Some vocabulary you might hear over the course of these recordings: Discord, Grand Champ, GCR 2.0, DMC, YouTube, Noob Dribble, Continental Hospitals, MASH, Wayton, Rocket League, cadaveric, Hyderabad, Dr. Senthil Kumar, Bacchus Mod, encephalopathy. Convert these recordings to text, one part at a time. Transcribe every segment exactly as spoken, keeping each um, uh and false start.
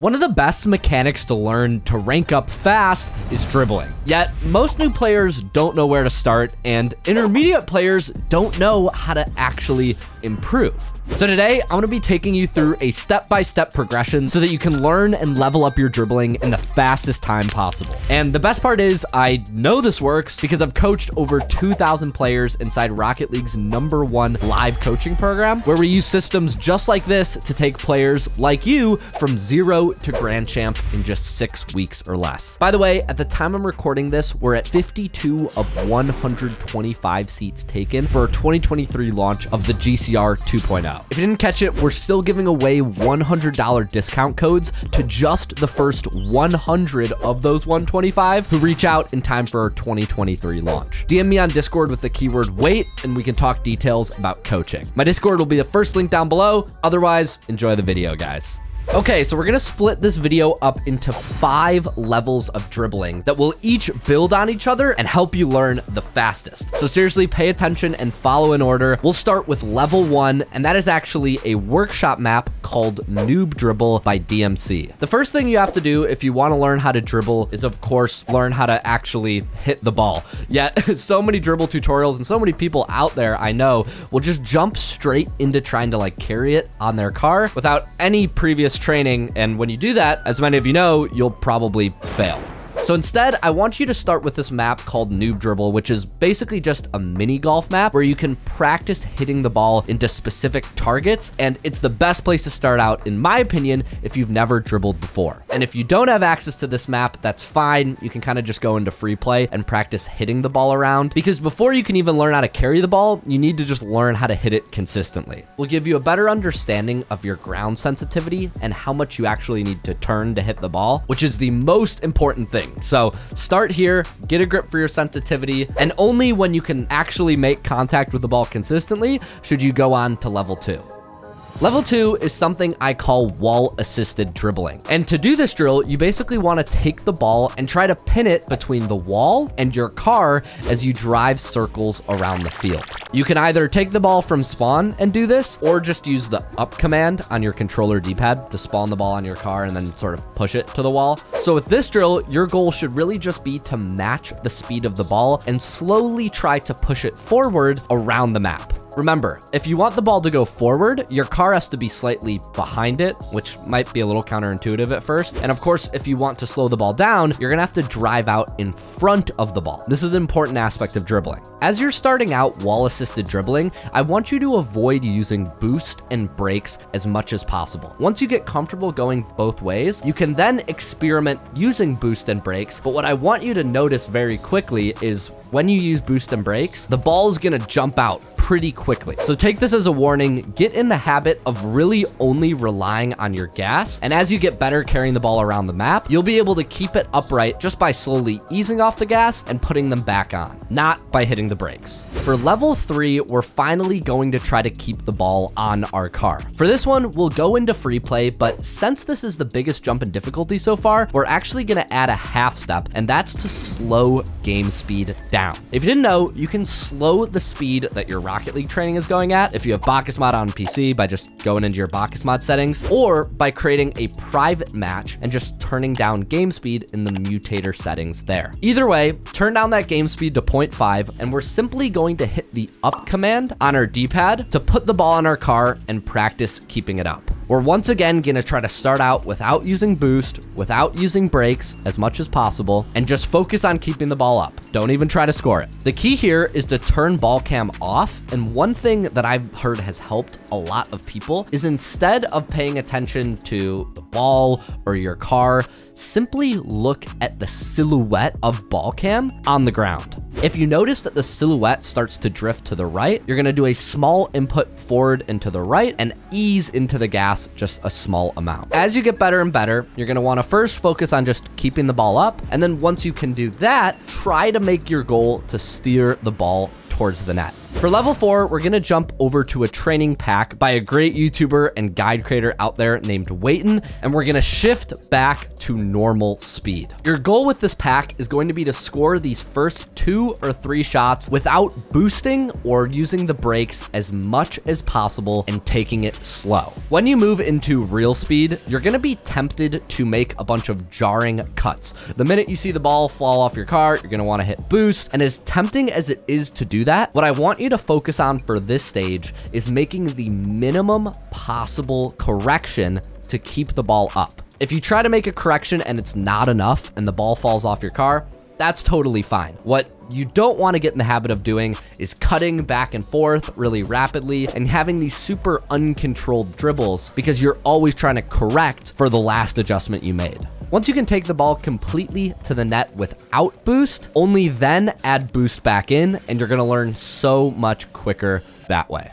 One of the best mechanics to learn to rank up fast is dribbling. Yet, most new players don't know where to start, and intermediate players don't know how to actually improve. So today, I'm going to be taking you through a step-by-step progression so that you can learn and level up your dribbling in the fastest time possible. And the best part is, I know this works because I've coached over two thousand players inside Rocket League's number one live coaching program, where we use systems just like this to take players like you from zero to Grand Champ in just six weeks or less. By the way, at the time I'm recording this, we're at fifty-two of one hundred twenty-five seats taken for a twenty twenty-three launch of the G C R two point oh. If you didn't catch it, we're still giving away one hundred dollar discount codes to just the first one hundred of those one hundred twenty-five who reach out in time for our twenty twenty-three launch. D M me on Discord with the keyword wait, and we can talk details about coaching. My Discord will be the first link down below. Otherwise, enjoy the video, guys. Okay, so we're gonna split this video up into five levels of dribbling that will each build on each other and help you learn the fastest. So seriously, pay attention and follow in order. We'll start with level one, and that is actually a workshop map called Noob Dribble by D M C. The first thing you have to do if you wanna learn how to dribble is, of course, learn how to actually hit the ball. Yet, so many dribble tutorials and so many people out there, I know, will just jump straight into trying to like carry it on their car without any previous training, and when you do that, as many of you know, you'll probably fail. So instead, I want you to start with this map called Noob Dribble, which is basically just a mini golf map where you can practice hitting the ball into specific targets, and it's the best place to start out, in my opinion, if you've never dribbled before. And if you don't have access to this map, that's fine. You can kind of just go into free play and practice hitting the ball around, because before you can even learn how to carry the ball, you need to just learn how to hit it consistently. We'll give you a better understanding of your ground sensitivity and how much you actually need to turn to hit the ball, which is the most important thing. So start here, get a grip for your sensitivity, and only when you can actually make contact with the ball consistently should you go on to level two. Level two is something I call wall-assisted dribbling. And to do this drill, you basically want to take the ball and try to pin it between the wall and your car as you drive circles around the field. You can either take the ball from spawn and do this, or just use the up command on your controller D-pad to spawn the ball on your car and then sort of push it to the wall. So with this drill, your goal should really just be to match the speed of the ball and slowly try to push it forward around the map. Remember, if you want the ball to go forward, your car has to be slightly behind it, which might be a little counterintuitive at first. And of course, if you want to slow the ball down, you're gonna have to drive out in front of the ball. This is an important aspect of dribbling. As you're starting out wall-assisted dribbling, I want you to avoid using boost and brakes as much as possible. Once you get comfortable going both ways, you can then experiment using boost and brakes. But what I want you to notice very quickly is when you use boost and brakes, the ball is gonna jump out pretty quickly. So take this as a warning, get in the habit of really only relying on your gas. And as you get better carrying the ball around the map, you'll be able to keep it upright just by slowly easing off the gas and putting them back on, not by hitting the brakes. For level three, we're finally going to try to keep the ball on our car. For this one, we'll go into free play, but since this is the biggest jump in difficulty so far, we're actually gonna add a half step, and that's to slow game speed down. Down. If you didn't know, you can slow the speed that your Rocket League training is going at if you have Bacchus Mod on P C by just going into your Bacchus Mod settings, or by creating a private match and just turning down game speed in the mutator settings there. Either way, turn down that game speed to zero point five, and we're simply going to hit the up command on our D-pad to put the ball on our car and practice keeping it up. We're once again gonna try to start out without using boost, without using brakes as much as possible, and just focus on keeping the ball up. Don't even try to score it. The key here is to turn ball cam off, and one thing that I've heard has helped a lot of people is, instead of paying attention to the ball or your car, simply look at the silhouette of ball cam on the ground. If you notice that the silhouette starts to drift to the right, you're gonna do a small input forward and to the right and ease into the gas just a small amount. As you get better and better, you're gonna wanna first focus on just keeping the ball up, and then once you can do that, try to make your goal to steer the ball towards the net. For level four, we're gonna jump over to a training pack by a great YouTuber and guide creator out there named Wayton, and we're gonna shift back to normal speed. Your goal with this pack is going to be to score these first two or three shots without boosting or using the brakes as much as possible and taking it slow. When you move into real speed, you're gonna be tempted to make a bunch of jarring cuts. The minute you see the ball fall off your car, you're gonna wanna hit boost, and as tempting as it is to do that, what I want you to focus on for this stage is making the minimum possible correction to keep the ball up. If you try to make a correction and it's not enough and the ball falls off your car, that's totally fine. What you don't want to get in the habit of doing is cutting back and forth really rapidly and having these super uncontrolled dribbles, because you're always trying to correct for the last adjustment you made. Once you can take the ball completely to the net without boost, only then add boost back in, and you're going to learn so much quicker that way.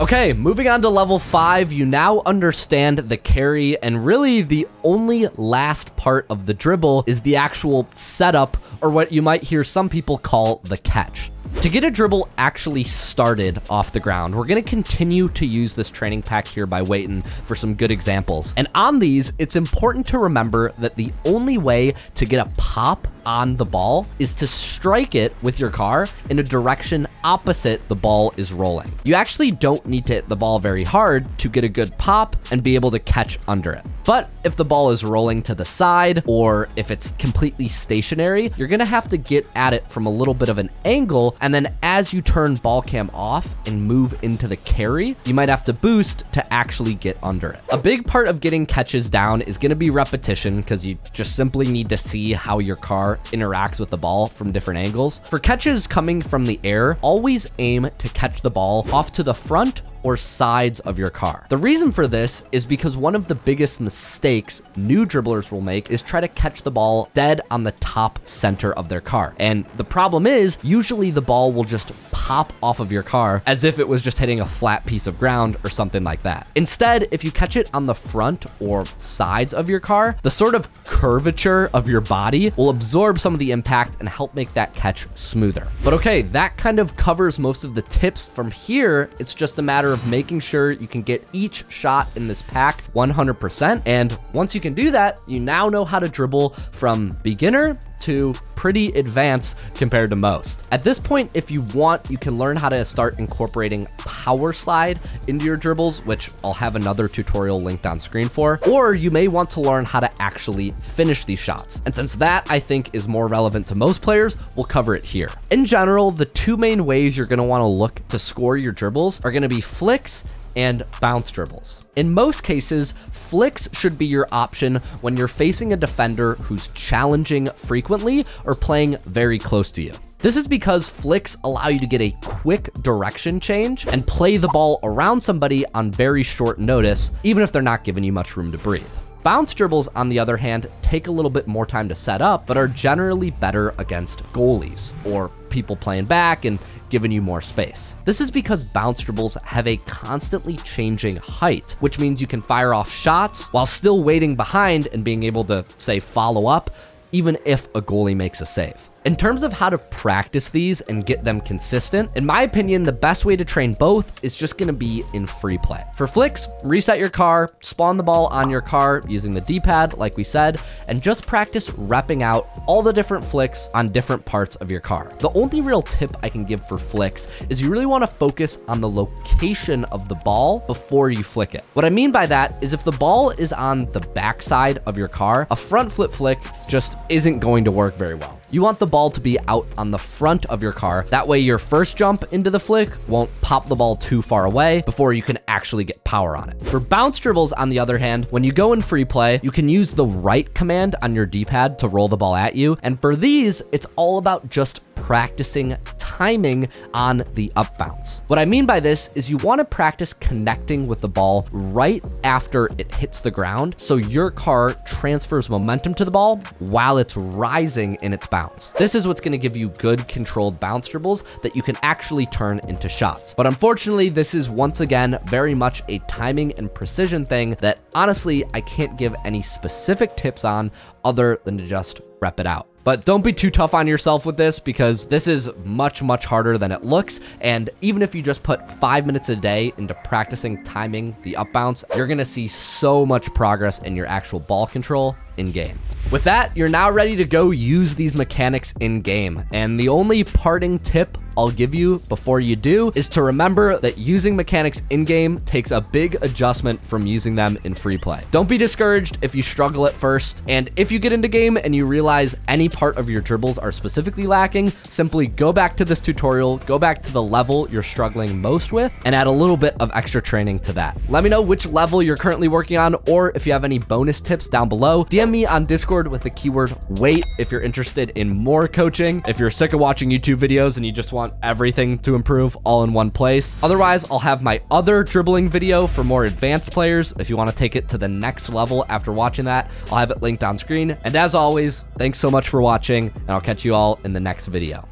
Okay, moving on to level five, you now understand the carry, and really the only last part of the dribble is the actual setup, or what you might hear some people call the catch. To get a dribble actually started off the ground, we're going to continue to use this training pack here by Wayton for some good examples. And on these, it's important to remember that the only way to get a pop on the ball is to strike it with your car in a direction opposite the ball is rolling. You actually don't need to hit the ball very hard to get a good pop and be able to catch under it. But if the ball is rolling to the side, or if it's completely stationary, you're going to have to get at it from a little bit of an angle. And then as you turn ball cam off and move into the carry, you might have to boost to actually get under it. A big part of getting catches down is going to be repetition, because you just simply need to see how your car interacts with the ball from different angles. For catches coming from the air, always aim to catch the ball off to the front or sides of your car. The reason for this is because one of the biggest mistakes new dribblers will make is try to catch the ball dead on the top center of their car. And the problem is, usually the ball will just pop off of your car as if it was just hitting a flat piece of ground or something like that. Instead, if you catch it on the front or sides of your car, the sort of curvature of your body will absorb some of the impact and help make that catch smoother. But okay, that kind of covers most of the tips. From here, it's just a matter of making sure you can get each shot in this pack one hundred percent. And once you can do that, you now know how to dribble from beginner to pretty advanced compared to most. At this point, if you want, you can learn how to start incorporating power slide into your dribbles, which I'll have another tutorial linked on screen for, or you may want to learn how to actually finish these shots. And since that I think is more relevant to most players, we'll cover it here. In general, the two main ways you're gonna wanna look to score your dribbles are gonna be flicks and bounce dribbles. In most cases, flicks should be your option when you're facing a defender who's challenging frequently or playing very close to you. This is because flicks allow you to get a quick direction change and play the ball around somebody on very short notice, even if they're not giving you much room to breathe. Bounce dribbles, on the other hand, take a little bit more time to set up, but are generally better against goalies or people playing back and giving you more space. This is because bounce dribbles have a constantly changing height, which means you can fire off shots while still waiting behind and being able to, say, follow up, even if a goalie makes a save. In terms of how to practice these and get them consistent, in my opinion, the best way to train both is just gonna be in free play. For flicks, reset your car, spawn the ball on your car using the D-pad, like we said, and just practice repping out all the different flicks on different parts of your car. The only real tip I can give for flicks is you really wanna focus on the location of the ball before you flick it. What I mean by that is if the ball is on the backside of your car, a front flip flick just isn't going to work very well. You want the ball to be out on the front of your car. That way your first jump into the flick won't pop the ball too far away before you can actually get power on it. For bounce dribbles, on the other hand, when you go in free play, you can use the right command on your D-pad to roll the ball at you. And for these, it's all about just practicing timing on the up bounce. What I mean by this is you want to practice connecting with the ball right after it hits the ground, so your car transfers momentum to the ball while it's rising in its bounce. This is what's going to give you good controlled bounce dribbles that you can actually turn into shots. But unfortunately, this is once again very much a timing and precision thing that honestly I can't give any specific tips on other than to just rep it out. But don't be too tough on yourself with this, because this is much, much harder than it looks. And even if you just put five minutes a day into practicing timing the up bounce, you're going to see so much progress in your actual ball control in game. With that, you're now ready to go use these mechanics in game. And the only parting tip I'll give you before you do is to remember that using mechanics in game takes a big adjustment from using them in free play. Don't be discouraged if you struggle at first. And if you get into game and you realize any part of your dribbles are specifically lacking, simply go back to this tutorial, go back to the level you're struggling most with, and add a little bit of extra training to that. Let me know which level you're currently working on, or if you have any bonus tips down below. D M me on Discord with the keyword wait if you're interested in more coaching, if you're sick of watching YouTube videos and you just want everything to improve all in one place. Otherwise, I'll have my other dribbling video for more advanced players if you want to take it to the next level after watching that. I'll have it linked on screen. And as always, thanks so much for watching, and I'll catch you all in the next video.